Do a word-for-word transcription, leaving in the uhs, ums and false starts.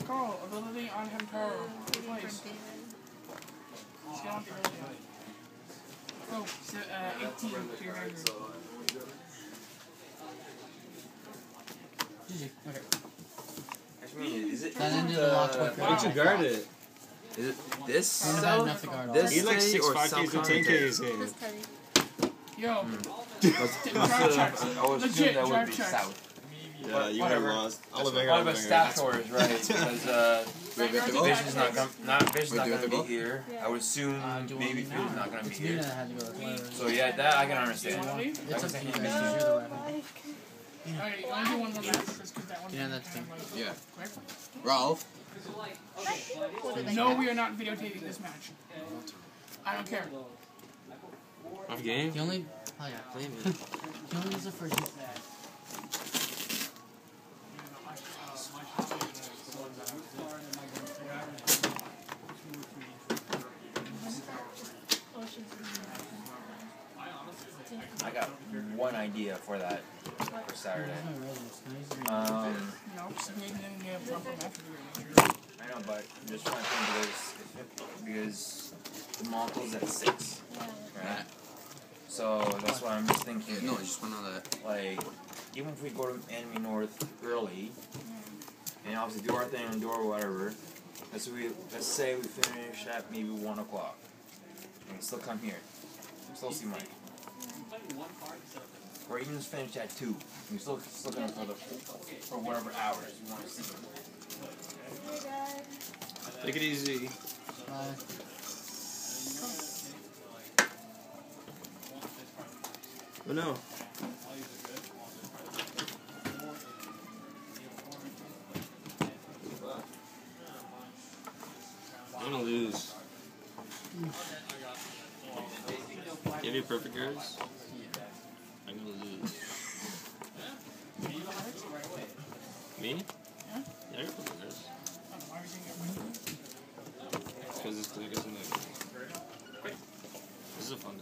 now. Call ability on him power. Replace. Let's get on the ability. Oh, so, uh, eighteen to your anger. G G. Okay. Is it, that ended the locked weapon. Why don't you guard it? Is it this cell? This he likes six, five Ks and ten Ks. Yo. I was assuming that would be south. Yeah, you would have lost. All of our staff tours, right? Because uh, Vision's not gonna, not Vision's not gonna be here. I would assume maybe Field's not gonna be here. So yeah, that I can understand. It's okay. You're the weapon. Alright, I do one more because that one. Yeah, that's fine. Yeah. Ralph. No, we are not videotaping this match. I don't care. Off game? The only. Oh yeah, blame me. The only is the first that. I got one idea for that for Saturday. Um, I know, but I'm just trying to think of this because the Monkel's at six, right? So that's why I'm just thinking. Yeah, no, I just went on that. Like, even if we go to Anime North early, and obviously do our thing and do our whatever. Let's we let's say we finish at maybe one o'clock. We can still come here. Still see Mike. Or even just finish at two. We're still still gonna for the for whatever hours you want to see. Take it easy. Bye. Oh no. I'm gonna lose. Give you perfect guards? Yeah. I'm gonna lose. Me? Yeah. Yeah, I got perfect guards. Because this guy doesn't like. This is a fun